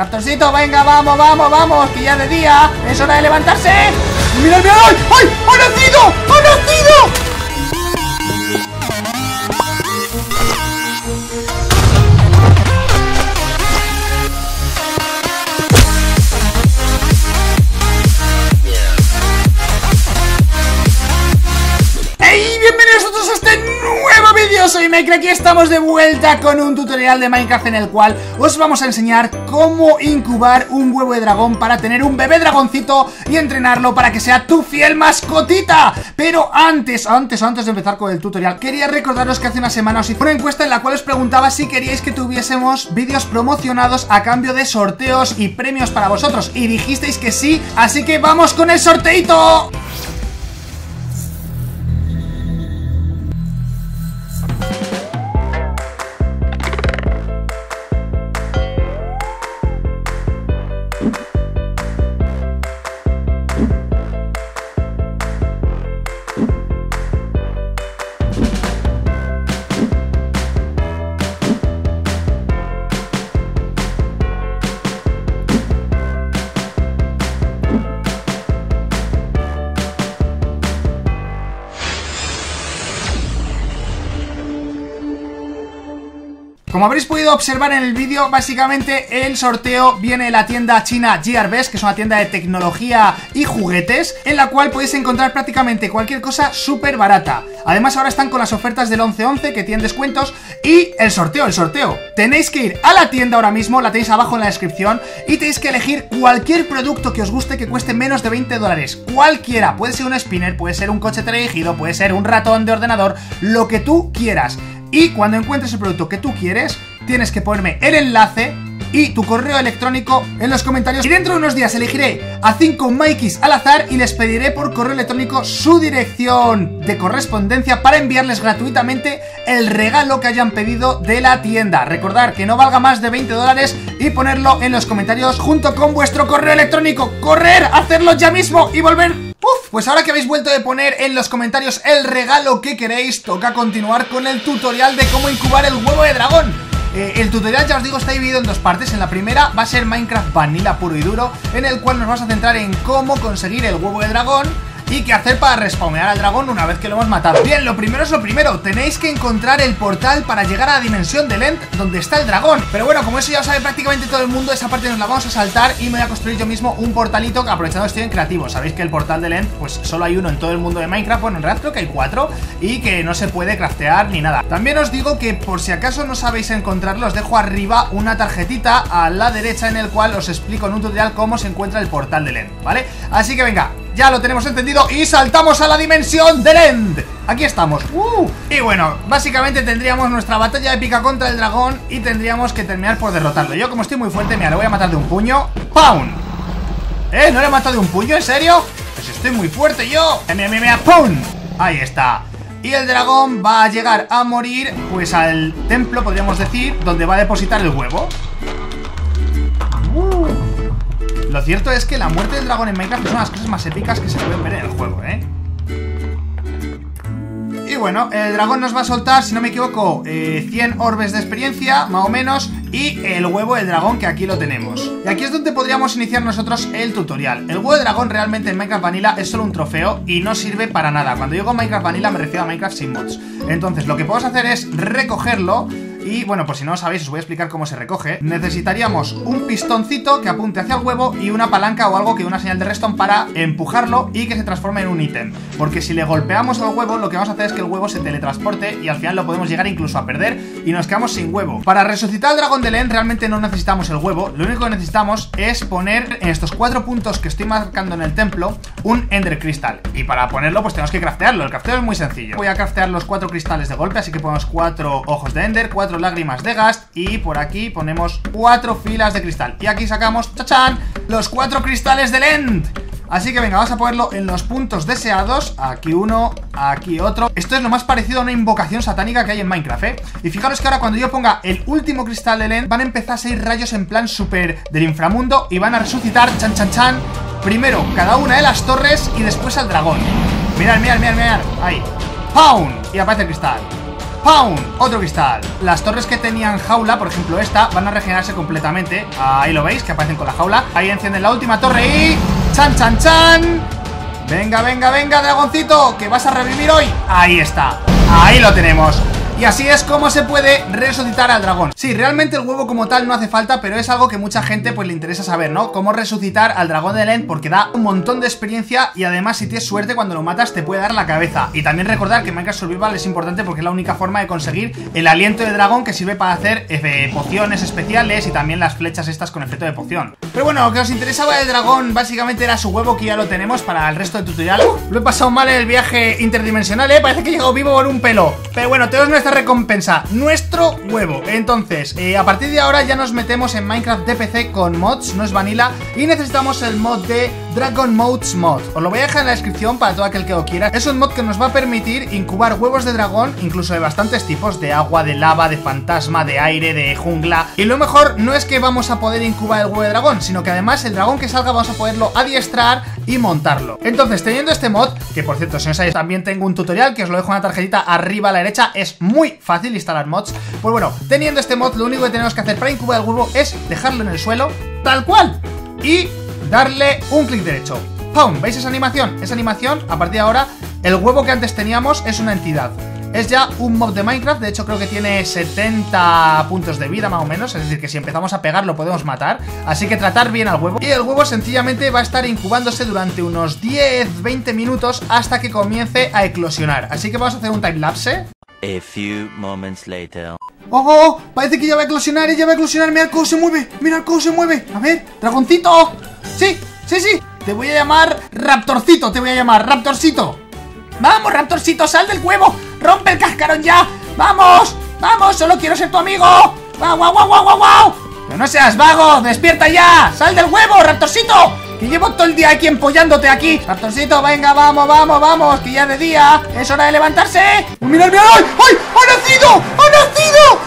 Raptorcito, venga, vamos, vamos, vamos, que ya de día es hora de levantarse. ¡Mira, mira! ¡Ay! ¡Ay! ¡Ha nacido! ¡Ha nacido! Soy Mike, aquí estamos de vuelta con un tutorial de Minecraft en el cual os vamos a enseñar cómo incubar un huevo de dragón para tener un bebé dragoncito y entrenarlo para que sea tu fiel mascotita. Pero antes de empezar con el tutorial, quería recordaros que hace una semana os hice una encuesta en la cual os preguntaba si queríais que tuviésemos vídeos promocionados a cambio de sorteos y premios para vosotros, y dijisteis que sí, así que vamos con el sorteito. Como habréis podido observar en el vídeo, básicamente el sorteo viene de la tienda china Gearbest, que es una tienda de tecnología y juguetes, en la cual podéis encontrar prácticamente cualquier cosa súper barata. Además ahora están con las ofertas del 11-11 que tienen descuentos. Y el sorteo, tenéis que ir a la tienda ahora mismo, la tenéis abajo en la descripción, y tenéis que elegir cualquier producto que os guste que cueste menos de 20 dólares. Cualquiera, puede ser un spinner, puede ser un coche teledirigido, puede ser un ratón de ordenador, lo que tú quieras. Y cuando encuentres el producto que tú quieres, tienes que ponerme el enlace y tu correo electrónico en los comentarios. Y dentro de unos días elegiré a 5 Mikeys al azar y les pediré por correo electrónico su dirección de correspondencia para enviarles gratuitamente el regalo que hayan pedido de la tienda. Recordad que no valga más de 20 dólares y ponerlo en los comentarios junto con vuestro correo electrónico. ¡Correr! ¡Hacerlo ya mismo! Y volver... ¡Uf! Pues ahora que habéis vuelto de poner en los comentarios el regalo que queréis, toca continuar con el tutorial de cómo incubar el huevo de dragón. El tutorial, ya os digo, está dividido en dos partes. En la primera va a ser Minecraft Vanilla puro y duro, en el cual nos vamos a centrar en cómo conseguir el huevo de dragón y qué hacer para respawnear al dragón una vez que lo hemos matado. Bien, lo primero es lo primero, tenéis que encontrar el portal para llegar a la dimensión del End donde está el dragón. Pero bueno, como eso ya lo sabe prácticamente todo el mundo, esa parte nos la vamos a saltar y me voy a construir yo mismo un portalito, que aprovechando estoy en creativo. Sabéis que el portal del End, pues solo hay uno en todo el mundo de Minecraft, bueno, en realidad creo que hay 4, y que no se puede craftear ni nada. También os digo que por si acaso no sabéis encontrarlo, os dejo arriba una tarjetita a la derecha en el cual os explico en un tutorial cómo se encuentra el portal del End, ¿vale? Así que venga, ya lo tenemos entendido y saltamos a la dimensión del End. Aquí estamos. Y bueno, básicamente tendríamos nuestra batalla épica contra el dragón y tendríamos que terminar por derrotarlo. Yo, como estoy muy fuerte, mira, le voy a matar de un puño. ¡Pum! ¿No le he matado de un puño? ¿En serio? Pues estoy muy fuerte yo. ¡Mira, mira, mira! ¡Pum! Ahí está. Y el dragón va a llegar a morir, pues al templo, podríamos decir, donde va a depositar el huevo. Lo cierto es que la muerte del dragón en Minecraft es una de las cosas más épicas que se pueden ver en el juego, ¿eh? Y bueno, el dragón nos va a soltar, si no me equivoco, 100 orbes de experiencia, más o menos, y el huevo del dragón, que aquí lo tenemos. Y aquí es donde podríamos iniciar nosotros el tutorial. El huevo de dragón realmente en Minecraft Vanilla es solo un trofeo y no sirve para nada. Cuando digo Minecraft Vanilla me refiero a Minecraft sin mods. Entonces lo que podemos hacer es recogerlo. Y bueno, pues si no lo sabéis, os voy a explicar cómo se recoge. Necesitaríamos un pistoncito que apunte hacia el huevo y una palanca o algo que dé una señal de redstone para empujarlo y que se transforme en un ítem. Porque si le golpeamos al huevo, lo que vamos a hacer es que el huevo se teletransporte y al final lo podemos llegar incluso a perder y nos quedamos sin huevo. Para resucitar al dragón del End realmente no necesitamos el huevo. Lo único que necesitamos es poner en estos 4 puntos que estoy marcando en el templo un Ender Crystal. Y para ponerlo pues tenemos que craftearlo. El crafteo es muy sencillo. Voy a craftear los 4 cristales de golpe, así que ponemos 4 ojos de Ender, 4 lágrimas de gas, y por aquí ponemos 4 filas de cristal. Y aquí sacamos, ¡chachán!, los 4 cristales del End. Así que venga, vamos a ponerlo en los puntos deseados. Aquí uno, aquí otro. Esto es lo más parecido a una invocación satánica que hay en Minecraft, ¿eh? Y fijaros que ahora cuando yo ponga el último cristal del End, van a empezar 6 rayos en plan súper del inframundo y van a resucitar, chan chan chan, primero cada una de las torres y después al dragón. Mirad, mirad, mirad, mirad. Ahí. ¡Pound! Y aparece el cristal. ¡Pum! Otro cristal. Las torres que tenían jaula, por ejemplo esta, van a regenerarse completamente. Ahí lo veis, que aparecen con la jaula. Ahí encienden la última torre y... ¡Chan, chan, chan! ¡Venga, venga, venga, dragoncito! ¡Que vas a revivir hoy! Ahí está. Ahí lo tenemos. Y así es como se puede resucitar al dragón. Sí, realmente el huevo como tal no hace falta, pero es algo que mucha gente pues le interesa saber, ¿no? Cómo resucitar al dragón de Len, porque da un montón de experiencia y además si tienes suerte cuando lo matas te puede dar la cabeza. Y también recordar que Minecraft Survival es importante porque es la única forma de conseguir el aliento de dragón que sirve para hacer pociones especiales y también las flechas estas con efecto de poción. Pero bueno, lo que os interesaba del dragón básicamente era su huevo, que ya lo tenemos para el resto del tutorial. Lo he pasado mal en el viaje interdimensional, ¿eh? Parece que he llegado vivo por un pelo. Pero bueno, tenemos nuestra recompensa, nuestro huevo. Entonces, a partir de ahora ya nos metemos en Minecraft de PC con mods, no es vanilla, y necesitamos el mod de Dragon Mounts Mod. Os lo voy a dejar en la descripción para todo aquel que lo quiera. Es un mod que nos va a permitir incubar huevos de dragón, incluso de bastantes tipos, de agua, de lava, de fantasma, de aire, de jungla. Y lo mejor no es que vamos a poder incubar el huevo de dragón, sino que además el dragón que salga vamos a poderlo adiestrar y montarlo. Entonces, teniendo este mod, que por cierto, si no sabéis, también tengo un tutorial que os lo dejo en la tarjetita arriba a la derecha, es muy fácil instalar mods. Pues bueno, teniendo este mod, lo único que tenemos que hacer para incubar el huevo es dejarlo en el suelo, tal cual, y darle un clic derecho. ¡Pum! ¿Veis esa animación? Esa animación, a partir de ahora, el huevo que antes teníamos es una entidad. Es ya un mob de Minecraft, de hecho creo que tiene 70 puntos de vida más o menos, es decir que si empezamos a pegar lo podemos matar, así que tratar bien al huevo. Y el huevo sencillamente va a estar incubándose durante unos 10-20 minutos hasta que comience a eclosionar, así que vamos a hacer un timelapse. A few moments later. ¡Oh! Parece que ya va a eclosionar, ella va a eclosionar. Mirad cómo se mueve, mirad cómo se mueve. A ver, dragoncito. Sí, sí, sí. Te voy a llamar Raptorcito, te voy a llamar Raptorcito. Vamos, Raptorcito, sal del huevo. Rompe el cascarón ya. Vamos, vamos, solo quiero ser tu amigo. ¡Guau, guau, guau, guau, guau! Pero no seas vago, despierta ya. Sal del huevo, Raptorcito. Que llevo todo el día aquí empollándote aquí. Raptorcito, venga, vamos, vamos, vamos, que ya de día es hora de levantarse. ¡Mirad, mirad! ¡Ay! ¡Ay! ¡Ha nacido! ¡Ha nacido!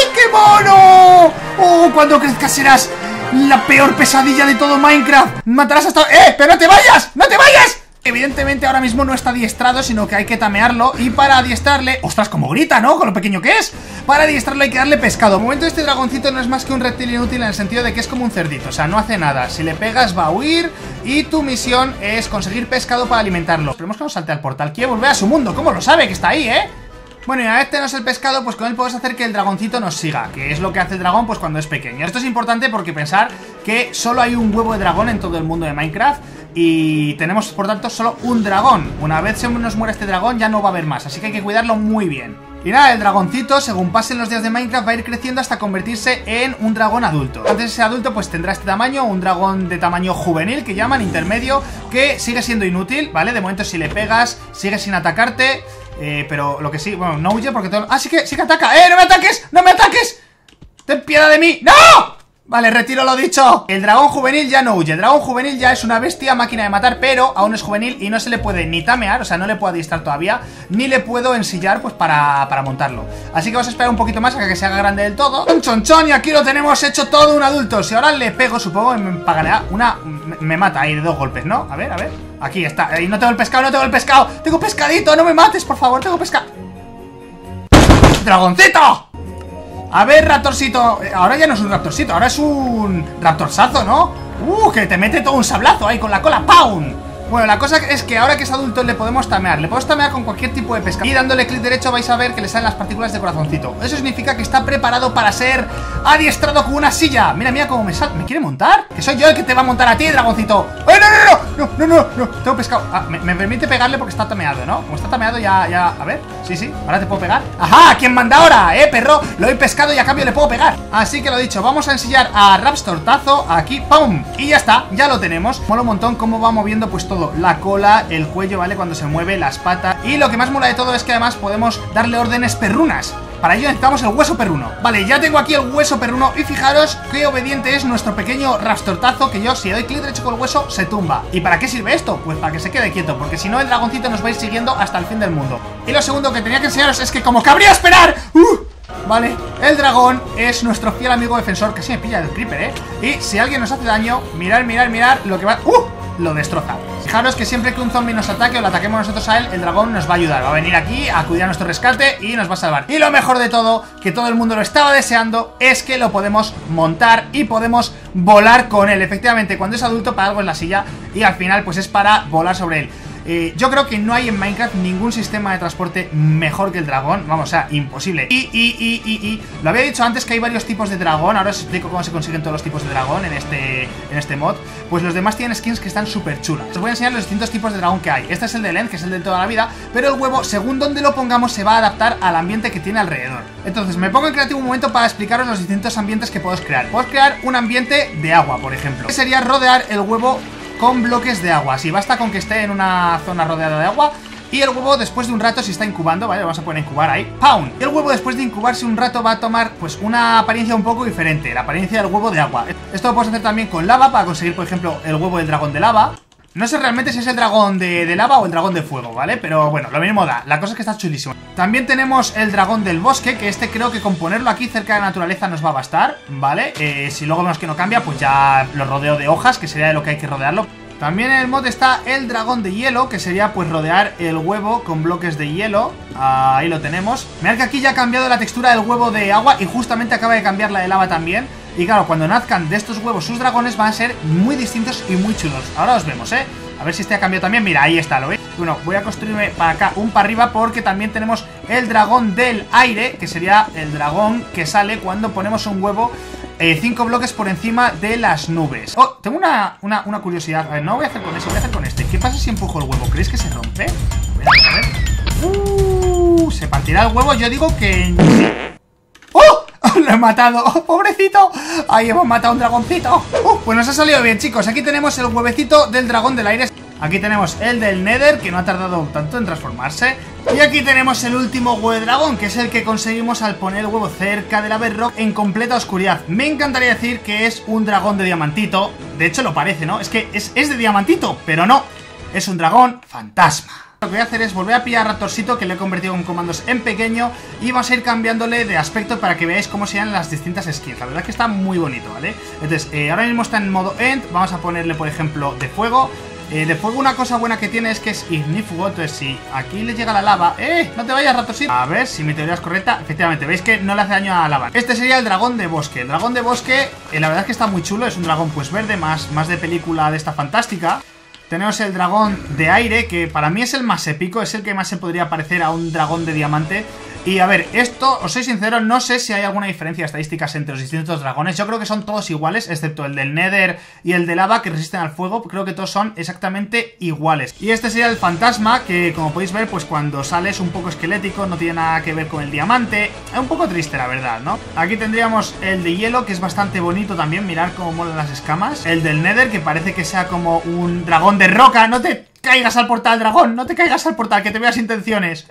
¡Ay, qué mono! ¡Oh, cuando crezcas serás la peor pesadilla de todo Minecraft! Matarás hasta... ¡Eh! ¡Pero no te vayas! ¡No te vayas! Evidentemente ahora mismo no está adiestrado, sino que hay que tamearlo. Y para adiestrarle... ¡Ostras, como grita!, ¿no? Con lo pequeño que es. Para adiestrarlo hay que darle pescado. De momento este dragoncito no es más que un reptil inútil, en el sentido de que es como un cerdito, o sea, no hace nada. Si le pegas va a huir y tu misión es conseguir pescado para alimentarlo. Esperemos que no salte al portal, quiere volver a su mundo. ¿Cómo lo sabe que está ahí, eh? Bueno, y una vez tenemos el pescado, pues con él podemos hacer que el dragoncito nos siga, que es lo que hace el dragón pues cuando es pequeño. Esto es importante porque pensar que solo hay un huevo de dragón en todo el mundo de Minecraft y tenemos por tanto solo un dragón. Una vez se nos muera este dragón ya no va a haber más, así que hay que cuidarlo muy bien. Y nada, el dragoncito, según pasen los días de Minecraft, va a ir creciendo hasta convertirse en un dragón adulto. Antes de ese adulto pues tendrá este tamaño, un dragón de tamaño juvenil que llaman intermedio, que sigue siendo inútil, ¿vale? De momento si le pegas sigue sin atacarte, pero lo que sí, bueno, no huye porque todo... ¡Ah, sí que ataca! ¡Eh, no me ataques! ¡No me ataques! ¡Ten piedad de mí! ¡No! Vale, retiro lo dicho. El dragón juvenil ya no huye. El dragón juvenil ya es una bestia, máquina de matar, pero aún es juvenil y no se le puede ni tamear, o sea, no le puedo adiestrar todavía, ni le puedo ensillar pues para montarlo. Así que vamos a esperar un poquito más a que se haga grande del todo. ¡Chon, chon, chon! Y aquí lo tenemos hecho todo un adulto. Si ahora le pego, supongo que me pagará una... Me mata ahí de dos golpes, ¿no? A ver, a ver. Aquí está. Ahí no tengo el pescado, no tengo el pescado. Tengo pescadito, no me mates, por favor, tengo pescado. ¡Dragoncito! A ver, Raptorcito, ahora ya no es un Raptorcito, ahora es un Raptorsazo, ¿no? Que te mete todo un sablazo ahí con la cola, ¡pum! Bueno, la cosa es que ahora que es adulto le podemos tamear. Le podemos tamear con cualquier tipo de pesca. Y dándole clic derecho vais a ver que le salen las partículas de corazoncito. Eso significa que está preparado para ser adiestrado con una silla. Mira, mira cómo me sale. ¿Me quiere montar? Que soy yo el que te va a montar a ti, dragoncito. ¡Ay, no, no, no! No, no, no, no. Tengo pescado. Ah, me permite pegarle porque está tameado, ¿no? Como está tameado ya... A ver. Sí, sí. Ahora te puedo pegar. ¡Ajá! ¿Quién manda ahora, perro? Lo he pescado y a cambio le puedo pegar. Así que lo dicho. Vamos a ensillar a Raptortazo aquí. ¡Pum! Y ya está. Ya lo tenemos. Mola un montón cómo va moviendo pues todo. La cola, el cuello, ¿vale? Cuando se mueve, las patas. Y lo que más mola de todo es que además podemos darle órdenes perrunas. Para ello necesitamos el hueso perruno. Vale, ya tengo aquí el hueso perruno. Y fijaros qué obediente es nuestro pequeño Raptortazo, que yo si doy clic derecho con el hueso se tumba. ¿Y para qué sirve esto? Pues para que se quede quieto, porque si no el dragoncito nos va a ir siguiendo hasta el fin del mundo. Y lo segundo que tenía que enseñaros es que, como cabría esperar, vale, el dragón es nuestro fiel amigo defensor. Casi me pilla el creeper, Y si alguien nos hace daño, mirad, mirad, mirad lo que va... Lo destroza. Fijaros que siempre que un zombie nos ataque o lo ataquemos nosotros a él, el dragón nos va a ayudar, va a venir aquí a acudir a nuestro rescate y nos va a salvar. Y lo mejor de todo, que todo el mundo lo estaba deseando, es que lo podemos montar y podemos volar con él. Efectivamente, cuando es adulto para algo es la silla y al final pues es para volar sobre él. Yo creo que no hay en Minecraft ningún sistema de transporte mejor que el dragón. Vamos, o sea, imposible. Lo había dicho antes que hay varios tipos de dragón. Ahora os explico cómo se consiguen todos los tipos de dragón en este mod. Pues los demás tienen skins que están súper chulas. Os voy a enseñar los distintos tipos de dragón que hay. Este es el de Lend, que es el de toda la vida. Pero el huevo, según donde lo pongamos, se va a adaptar al ambiente que tiene alrededor. Entonces, me pongo en creativo un momento para explicaros los distintos ambientes que podéis crear. Podéis crear un ambiente de agua, por ejemplo. Que sería rodear el huevo con bloques de agua. Si basta con que esté en una zona rodeada de agua. Y el huevo, después de un rato, si está incubando, vale, lo vamos a poner a incubar ahí, ¡pum! Y el huevo, después de incubarse un rato, va a tomar pues una apariencia un poco diferente, la apariencia del huevo de agua. Esto lo puedes hacer también con lava, para conseguir, por ejemplo, el huevo del dragón de lava. No sé realmente si es el dragón de lava o el dragón de fuego, ¿vale? Pero bueno, lo mismo da. La cosa es que está chulísimo. También tenemos el dragón del bosque, que este creo que con ponerlo aquí cerca de la naturaleza nos va a bastar, ¿vale? Si luego vemos que no cambia, pues ya lo rodeo de hojas, que sería de lo que hay que rodearlo. También en el mod está el dragón de hielo, que sería pues rodear el huevo con bloques de hielo. Ahí lo tenemos. Mirad que aquí ya ha cambiado la textura del huevo de agua y justamente acaba de cambiar la de lava también. Y claro, cuando nazcan de estos huevos sus dragones van a ser muy distintos y muy chulos. Ahora os vemos, ¿eh? A ver si este ha cambiado también. Mira, ahí está, ¿lo veis? Bueno, voy a construirme para acá un para arriba porque también tenemos el dragón del aire, que sería el dragón que sale cuando ponemos un huevo 5 bloques por encima de las nubes. Oh, tengo una curiosidad. A ver, no voy a hacer con eso, voy a hacer con este. ¿Qué pasa si empujo el huevo? ¿Creéis que se rompe? Voy a ver. ¿Se partirá el huevo? Yo digo que... ¡Oh! Lo he matado. ¡Oh, pobrecito! Ahí hemos matado a un dragoncito. Pues nos ha salido bien, chicos. Aquí tenemos el huevecito del dragón del aire. Aquí tenemos el del Nether, que no ha tardado tanto en transformarse. Y aquí tenemos el último huevo de dragón, que es el que conseguimos al poner el huevo cerca de la bedrock en completa oscuridad. Me encantaría decir que es un dragón de diamantito. De hecho lo parece, ¿no? Es que es de diamantito, pero no. Es un dragón fantasma. Lo que voy a hacer es volver a pillar a Raptorcito, que le he convertido en comandos en pequeño, y vamos a ir cambiándole de aspecto para que veáis cómo sean las distintas skins. La verdad es que está muy bonito, ¿vale? Entonces, ahora mismo está en modo End. Vamos a ponerle, por ejemplo, de fuego. De fuego, una cosa buena que tiene es que es ignífugo. Entonces, si aquí le llega la lava... ¡Eh! ¡No te vayas, Raptorcito! A ver si mi teoría es correcta. Efectivamente, veis que no le hace daño a la lava. Este sería el dragón de bosque. El dragón de bosque, la verdad es que está muy chulo. Es un dragón, pues, verde, más de película de esta fantástica. Tenemos el dragón de aire, que para mí es el más épico, es el que más se podría parecer a un dragón de diamante. Y a ver, esto, os soy sincero, no sé si hay alguna diferencia estadística entre los distintos dragones. Yo creo que son todos iguales, excepto el del Nether y el de lava, que resisten al fuego. Creo que todos son exactamente iguales. Y este sería el fantasma, que como podéis ver, pues cuando sale es un poco esquelético, no tiene nada que ver con el diamante. Es un poco triste, la verdad, ¿no? Aquí tendríamos el de hielo, que es bastante bonito también. Mirad cómo molan las escamas. El del Nether, que parece que sea como un dragón de roca. No te... caigas al portal, dragón, no te caigas al portal, que te veas intenciones,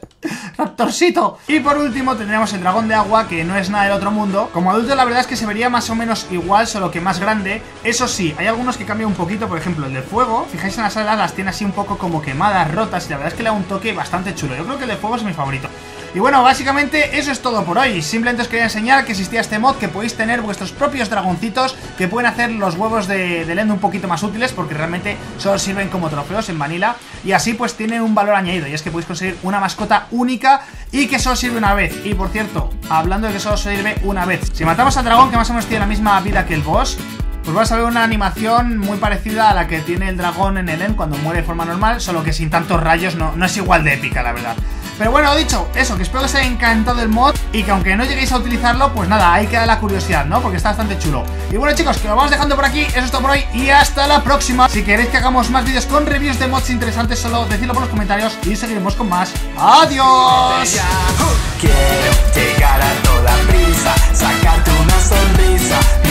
Raptorcito. Y por último tendremos el dragón de agua, que no es nada del otro mundo. Como adulto la verdad es que se vería más o menos igual, solo que más grande. Eso sí, hay algunos que cambian un poquito, por ejemplo el de fuego. Fijáis en las alas, las tiene así un poco como quemadas, rotas, y la verdad es que le da un toque bastante chulo. Yo creo que el de fuego es mi favorito. Y bueno, básicamente eso es todo por hoy. Simplemente os quería enseñar que existía este mod, que podéis tener vuestros propios dragoncitos, que pueden hacer los huevos de Lend un poquito más útiles, porque realmente solo sirven como trofeos en vanilla, y así pues tienen un valor añadido, y es que podéis conseguir una mascota única y que solo sirve una vez. Y por cierto, hablando de que solo sirve una vez, si matamos al dragón, que más o menos tiene la misma vida que el boss, pues vas a ver una animación muy parecida a la que tiene el dragón en el Lend cuando muere de forma normal, solo que sin tantos rayos. No es igual de épica, la verdad. Pero bueno, dicho eso, que espero que os haya encantado el mod y que aunque no lleguéis a utilizarlo, pues nada, ahí queda la curiosidad, ¿no? Porque está bastante chulo. Y bueno, chicos, que lo vamos dejando por aquí. Eso es todo por hoy y hasta la próxima. Si queréis que hagamos más vídeos con reviews de mods interesantes, solo decidlo por los comentarios y seguiremos con más. ¡Adiós! Quiero llegar a toda prisa, sacarte una sonrisa.